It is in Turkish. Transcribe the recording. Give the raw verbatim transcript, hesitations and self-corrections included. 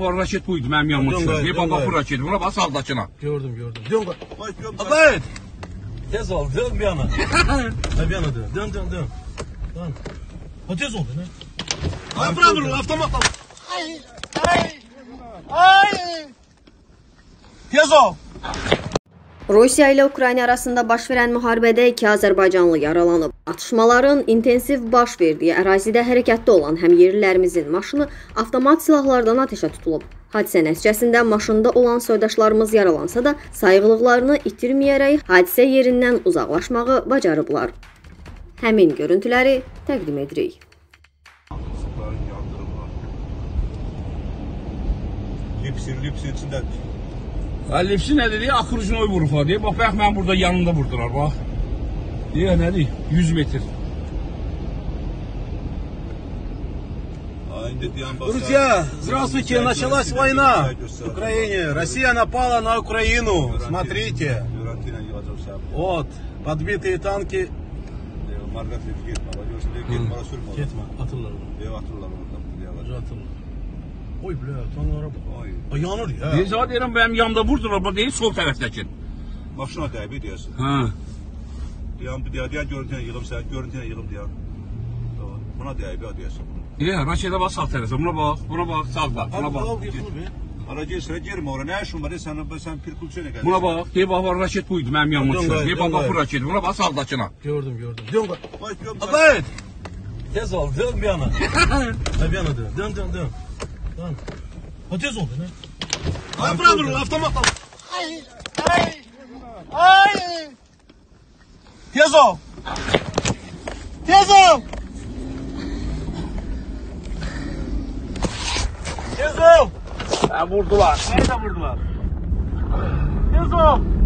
Var raşet buydu, mənim yanmışım. Ne bana bu raşet, buna bas aldakına. Gördüm, gördüm. Dön bak. Evet. Tez ol, dön bir yana. Bir yana dön, dön, dön, dön. Ha tez oldu ne? Ay bura durun, avtomatla. Ay, ay, ay. Tez ol. Rusiya ilə Ukrayna arasında baş verən müharibədə iki azərbaycanlı yaralanıb. Atışmaların intensiv baş verdiyi ərazidə hərəkətdə olan həm yerlilərimizin maşını avtomat silahlardan atəşə tutulub. Hadisə nəticəsində maşında olan soydaşlarımız yaralansa da sayğılıqlarını itirməyərək hadisə yerindən uzaqlaşmağı bacarıblar. Həmin görüntüləri təqdim edirik. Lipsin, lipsin içində. Lipsi ne dedi? Akırıcına oy vururlar diye. Bak bak ben burada yanında vurdular bak. Diye ne diyor? yüz metre. Друзья, здравствуйте, началась война в Украине. Россия напала на Украину. Смотрите. Вот, подбитые танки. Oy bile, tanrılara bak. Ay yanır ya. Neyse hadi erim, benim yanımda vurdular, bu değil sol taraftaki. Maşına dəbi diyorsun. Hı. Diyan bir diyan, diyan görüntüye yığım, sen görüntüye yığım diyan. Buna dəbi diyorsun. Niye? Raşede bak sağ tarafı, buna bak, buna bak, sağ bak, buna bak. Aracı esra girme oraya, ne işin var? Sen, sen pir kulçuna geldin. Buna bak, diye bak var raşet buydu, benim yanımda. Diye bak bak bu raşet, buna bak sağdakına. Gördüm, gördüm. Dön bak. Evet. Tez ol, dön bir yana. Bir yana dön, dön, dön, dön. Lan, tez oldu ne? Ay bura durun, avtomatla. Ay, ay, ay. Tez ol. Tez ol. Tez ol. Ha vurdular. Nerede vurdular? Tez ol.